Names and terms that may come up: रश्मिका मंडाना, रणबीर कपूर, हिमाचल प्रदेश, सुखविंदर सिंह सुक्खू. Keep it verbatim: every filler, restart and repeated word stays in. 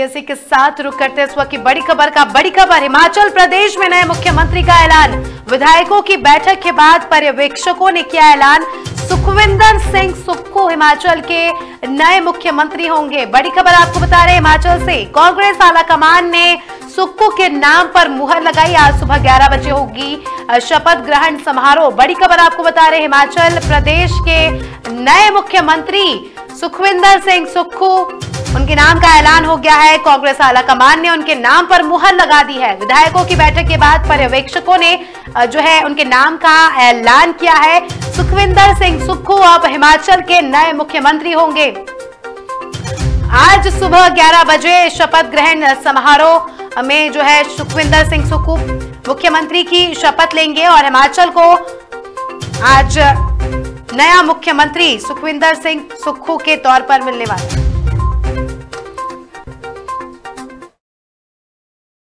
इसी के साथ रुक करते हैं इस वक्त की बड़ी खबर का। बड़ी खबर, हिमाचल प्रदेश में नए मुख्यमंत्री का ऐलान। विधायकों की बैठक के बाद पर्यवेक्षकों ने किया ऐलान। सुखविंदर सिंह सुक्खू हिमाचल के नए मुख्यमंत्री होंगे। बड़ी खबर आपको बता रहे हिमाचल से। कांग्रेस आला कमान ने सुक्खू के नाम पर मुहर लगाई। आज सुबह ग्यारह बजे होगी शपथ ग्रहण समारोह। बड़ी खबर आपको बता रहे हिमाचल प्रदेश के नए मुख्यमंत्री सुखविंदर सिंह सुक्खू, उनके नाम का ऐलान हो गया है। कांग्रेस आला कमान ने उनके नाम पर मुहर लगा दी है। विधायकों की बैठक के बाद पर्यवेक्षकों ने जो है उनके नाम का ऐलान किया है। सुखविंदर सिंह सुक्खू अब हिमाचल के नए मुख्यमंत्री होंगे। आज सुबह ग्यारह बजे शपथ ग्रहण समारोह में जो है सुखविंदर सिंह सुक्खू मुख्यमंत्री की शपथ लेंगे और हिमाचल को आज नया मुख्यमंत्री सुखविंदर सिंह सुक्खू के तौर पर मिलने वाला है।